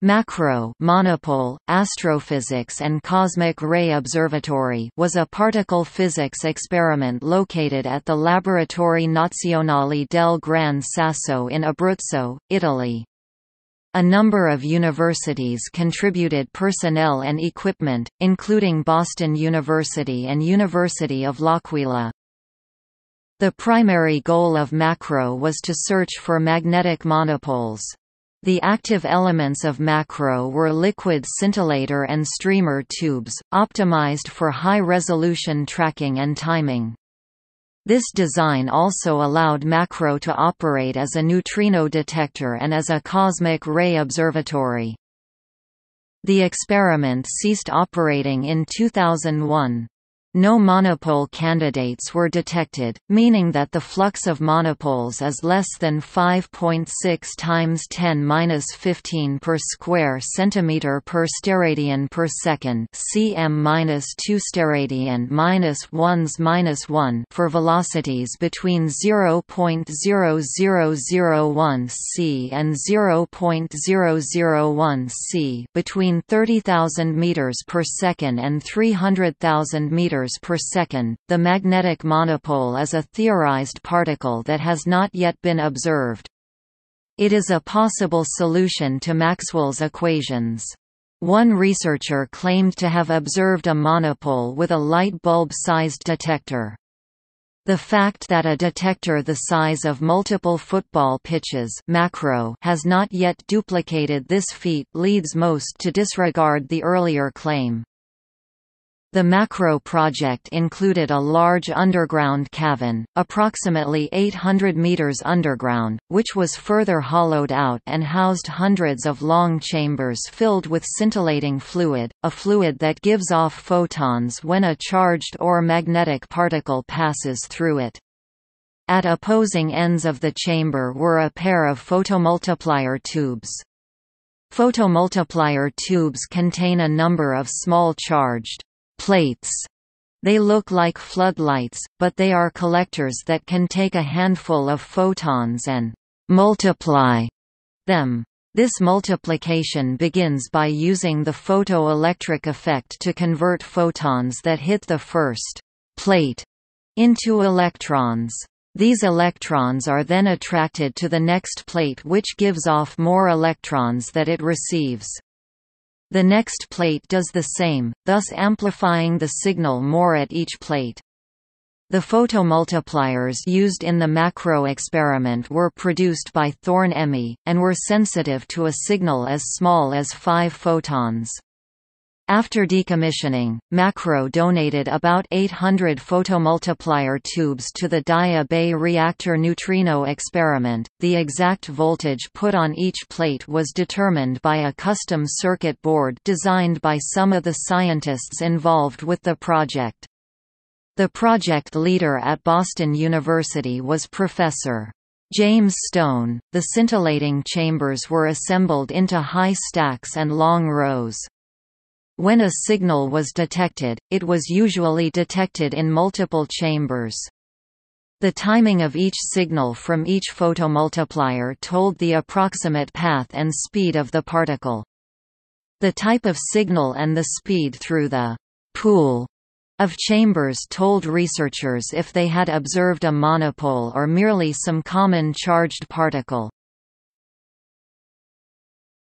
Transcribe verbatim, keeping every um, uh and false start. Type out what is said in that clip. MACRO monopole, astrophysics and cosmic ray observatory was a particle physics experiment located at the Laboratori Nazionali del Gran Sasso in Abruzzo, Italy. A number of universities contributed personnel and equipment, including Boston University and University of L'Aquila. The primary goal of MACRO was to search for magnetic monopoles. The active elements of MACRO were liquid scintillator and streamer tubes, optimized for high-resolution tracking and timing. This design also allowed MACRO to operate as a neutrino detector and as a cosmic ray observatory. The experiment ceased operating in two thousand one. No monopole candidates were detected, meaning that the flux of monopoles is less than five point six times ten to the minus fifteen per square centimeter per steradian per second cm-two steradian minus one's minus one for velocities between zero point zero zero zero one c and zero point zero zero one c between thirty thousand meters per second and three hundred thousand meters per second. The magnetic monopole is a theorized particle that has not yet been observed. It is a possible solution to Maxwell's equations. One researcher claimed to have observed a monopole with a light bulb-sized detector. The fact that a detector the size of multiple football pitches (macro) has not yet duplicated this feat leads most to disregard the earlier claim. The MACRO project included a large underground cavern, approximately eight hundred meters underground, which was further hollowed out and housed hundreds of long chambers filled with scintillating fluid, a fluid that gives off photons when a charged or magnetic particle passes through it. At opposing ends of the chamber were a pair of photomultiplier tubes. Photomultiplier tubes contain a number of small charged plates. They look like floodlights, but they are collectors that can take a handful of photons and multiply them. This multiplication begins by using the photoelectric effect to convert photons that hit the first plate into electrons. These electrons are then attracted to the next plate, which gives off more electrons that it receives. The next plate does the same, thus amplifying the signal more at each plate. The photomultipliers used in the MACRO experiment were produced by Thorn E M I, and were sensitive to a signal as small as five photons. After decommissioning, MACRO donated about eight hundred photomultiplier tubes to the Daya Bay Reactor Neutrino Experiment. The exact voltage put on each plate was determined by a custom circuit board designed by some of the scientists involved with the project. The project leader at Boston University was Professor James Stone. The scintillating chambers were assembled into high stacks and long rows. When a signal was detected, it was usually detected in multiple chambers. The timing of each signal from each photomultiplier told the approximate path and speed of the particle. The type of signal and the speed through the pool of chambers told researchers if they had observed a monopole or merely some common charged particle.